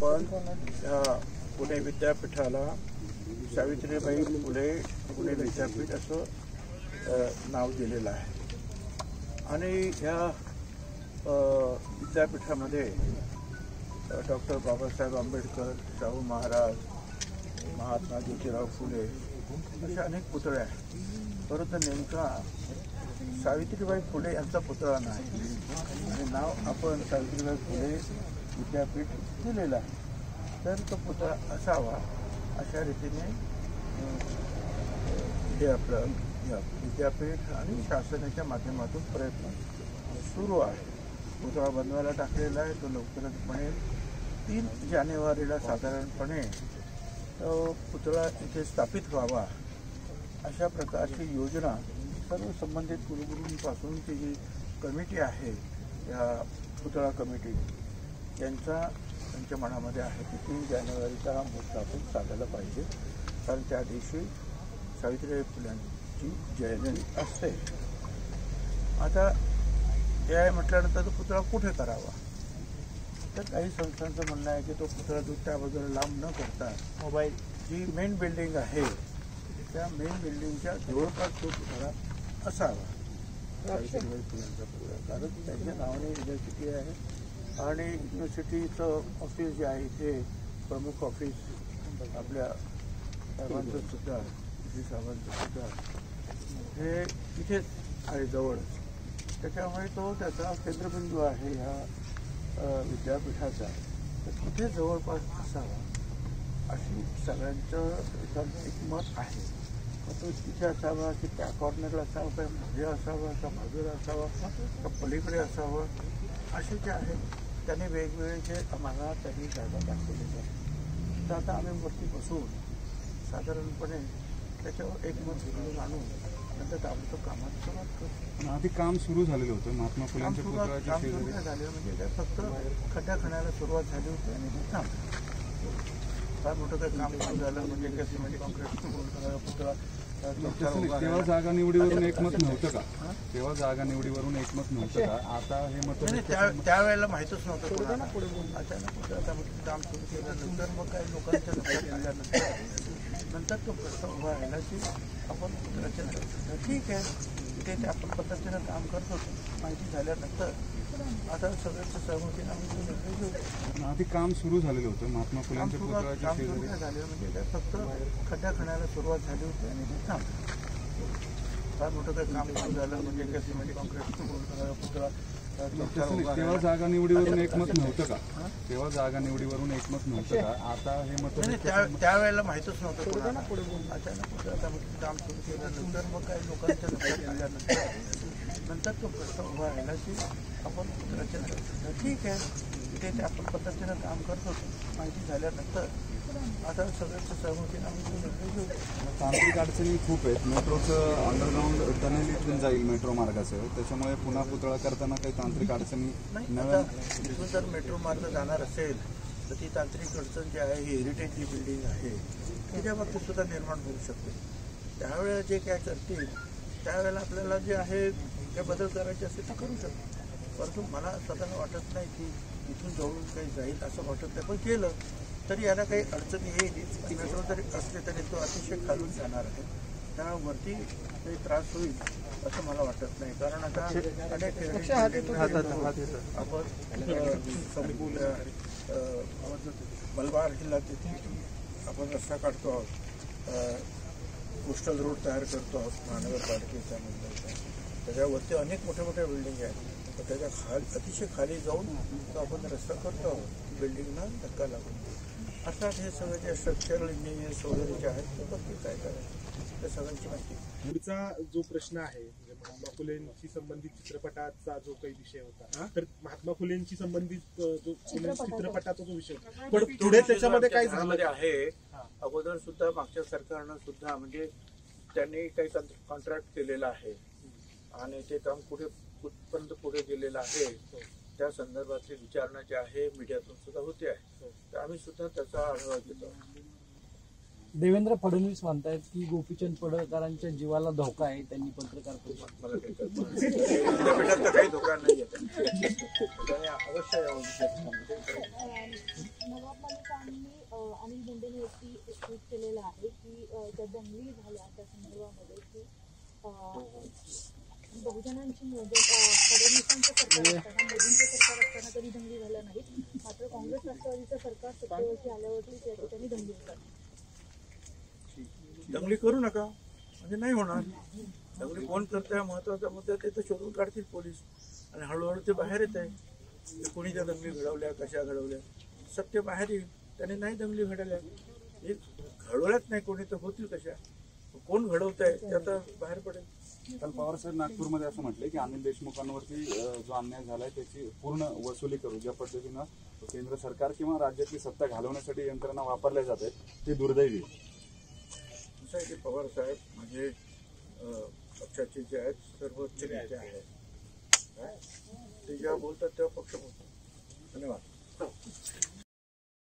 पण पुणे विद्यापीठाला सावित्रीबाई फुले पुणे विद्यापीठ असं नाव दिलेलं आहे। आणि या विद्यापीठामध्ये डॉक्टर बाबासाहेब आंबेडकर, शाहू महाराज, महात्मा ज्योतिराव फुले असे अनेक पुतळे आहेत, परंतु नेमका सावित्रीबाई फुले यांचा पुतळा नाही आणि नाव आपण सावित्रीबाई फुले विद्यापीठ दिलेलं आहे। तर तो पुतळा असावा अशा रीतीने हे आपलं विद्यापीठ आणि शासनाच्या माध्यमातून प्रयत्न सुरू आहे। पुतळा बनवायला टाकलेला आहे, तो लवकरच बनेल। 3 जानेवारीला साधारणपणे तो पुतळा इथे स्थापित व्हावा अशा प्रकारची योजना सर्व संबंधित कुलगुरूंपासून ती जी कमिटी आहे या पुतळा कमिटी त्यांच्या मनामध्ये आहे की 3 जानेवारीचा हा मुद्दा आपण साधायला पाहिजे, कारण त्या दिवशी सावित्रीबाई फुल्यांची जयंती असते। आता या म्हटल्यानंतर तो पुतळा कुठे करावा, तर काही संस्थांचं म्हणणं आहे की तो पुतळा दुसऱ्या बाजूला लांब न करता मोबाईल जी मेन बिल्डिंग आहे त्या मेन बिल्डिंगच्या जवळपास तो पुतळा असावा सावित्रीबाई फुलेंचा पुतळा, कारण त्याच्या नावाने युनिव्हर्सिटी आहे आणि युनिव्हर्सिटीचं ऑफिस जे आहे ते प्रमुख ऑफिस आपल्या साहेबांचंसुद्धा जी साहेबांचंसुद्धा हे तिथेच आहे जवळच, त्याच्यामुळे तो त्याचा केंद्रबिंदू आहे ह्या विद्यापीठाचा। तर कुठे जवळपास असावा अशी सगळ्यांचं एक मत आहे। मग तो तिथे असावा की त्या कॉर्नरला असावा, काय मध्ये असावा का बाजूला असावा का पलीकडे असावा, असे जे आहेत त्यांनी वेगवेगळे जे आम्हाला त्यांनी जागा दाखवलेल्या आहेत। तर आता आम्ही वरती बसून साधारणपणे त्याच्यावर एक मत घेऊन आणून नंतर आम्ही तो कामात सुरुवात करतो। आधी काम सुरू झालेलं होतं, महात्मा फुलेंच्या पुतळ्याच्या शेजारी झालेलं, म्हणजे काय फक्त खड्डा खणायला सुरुवात झाली होती आणि ते थांबलं। फार मोठं काय काम सुरू झालं म्हणजे कसं म्हणजे कॉन्क्रीट पुतळा तेव्हा जागा निवडीवरून एकमत नव्हतं का? तेव्हा जागा निवडीवरून एकमत नव्हतं का? आता हे मत त्यावेळेला माहितच नव्हतं पुढे अचानक आता काम सुरू केल्यानंतर मग काही लोकांच्या नंतर तो प्रस्ताव उभा राहिला की आपण रचना ठीक आहे ते आपण पद्धतीनं काम करत होतो, माहिती झाल्यानंतर आता सगळ्यांच्या सहमतीनं आम्ही आधी काम सुरू झालेलं होतं, महात्मा फुलेंच्या पुतळ्याच्या शेजारी झालेलं म्हणजे काय फक्त खड्डा खणायला सुरुवात झाली होती आणि ते थांबलं। फार मोठं काय काम सुरू झालं म्हणजे कसं म्हणजे कॉन्क्रीट पुतळा तेव्हा जागा निवडीवरून एकमत नव्हतं का? तेव्हा जागा निवडीवरून एकमत नव्हतं का? आता हे मत त्यावेळेला माहितच नव्हतं पुढे अचानक आता काम सुरू केल्यानंतर मग काही लोकांच्या नंतर तो प्रस्ताव उभा राहिला की आपण रचना ठीक आहे ते आपण पद्धतीनं काम करत होतो, माहिती झाल्यानंतर आता सगळ्यांच्या सहमतीनं आम्ही तांत्रिक अडचणी खूप आहेत। मेट्रोचं अंडरग्राऊंड टनेल इथून जाईल मेट्रो मार्गाचं, त्याच्यामुळे पुन्हा पुतळा करताना काही तांत्रिक अडचणी नाही। इथून जर मेट्रो मार्ग जाणार असेल तर ती तांत्रिक अडचण जी आहे ही हेरिटेज जी बिल्डिंग आहे त्याच्या बाबतीत सुद्धा निर्माण होऊ शकते। त्यावेळेला जे काय करतील त्यावेळेला आपल्याला जे आहे ते बदल करायचे असेल तर करू शकतो, परंतु मला स्वतःला वाटत नाही की इथून जवळून काही जाईल असं वाटत नाही। पण केलं तरी याला काही अडचण येईल, ती मेट्रो जरी असली तरी तो अतिशय खालून जाणार आहे, त्यामुळे वरती काही त्रास होईल असं मला वाटत नाही। कारण आता अनेक आपण मलबार हिल्ला तिथे आपण रस्ता काढतो आहोत, कोस्टल रोड तयार करतो आहोत महानगरपालिकेच्या मंडळाचा, त्याच्यावरती अनेक मोठ्या मोठ्या बिल्डिंग आहेत, त्याच्या अतिशय खाली जाऊन तो आपण रस्ता करतो आहोत बिल्डिंगना धक्का लागून। अर्थात हे सगळे जे स्ट्रक्चरल इंजिनियर्स वगैरे जे आहेत ते बघतील काय करायचं त्या सगळ्यांची माहिती। पुढचा जो प्रश्न आहे म्हणजे महात्मा फुलेंशी संबंधित चित्रपटाचा जो काही विषय होता, तर महात्मा फुलेंशी संबंधित जो चित्रपटाचा जो विषय होता पण पुढे त्याच्यामध्ये काय झालं आहे, अगोदर सुद्धा मागच्या सरकारनं सुद्धा म्हणजे त्यांनी काही कॉन्ट्रॅक्ट केलेला आहे आणि ते काम कुठपर्यंत पुढे गेलेलं आहे त्या संदर्भातली विचारणा जी आहे मीडियातून सुद्धा होते आहे, तर आम्ही सुद्धा त्याचा आढावा घेतो। देवेंद्र फडणवीस म्हणतायत की गोपीचंद पडळकरांच्या जीवाला धोका आहे, त्यांनी पत्रकार परिषदेत तर काही धोका नाही आहे, त्यामुळे अवश्य दंगली झाल्या त्या संदर्भामध्ये बहुजनांची फडणवीसांचं सरकार असताना मोदींचं सरकार असताना तरी दंगली झाल्या नाहीत, मात्र काँग्रेस राष्ट्रवादीचं सरकार सत्तेवरती आल्यावरती त्या ठिकाणी दंगली होतात. दंगली करू नका म्हणजे नाही होणार. दंगली कोण करताय महत्वाचा मुद्दा ते शोधून काढतील पोलीस आणि हळूहळू ते बाहेर येत आहे. कोणी त्या दंगली घडवल्या कशा घडवल्या सत्य बाहेर येईल. त्याने नाही दंगली घडवल्या हे घडवल्याच नाही कोणी तर होतील कशा. कोण घडवत आहे ते आता बाहेर पडेल. काल पवार साहेब नागपूरमध्ये असं म्हटले की अनिल देशमुखांवरती जो अन्याय झालाय त्याची पूर्ण वसुली करू. ज्या पद्धतीनं केंद्र सरकार किंवा राज्याची सत्ता घालवण्यासाठी यंत्रणा वापरल्या जात आहेत ते दुर्दैवी. पवार साहेब म्हणजे पक्षाचे जे आहेत सर्वोच्च नेते आहेत ते ज्या बोलतात तेव्हा पक्ष बोलतात. धन्यवाद.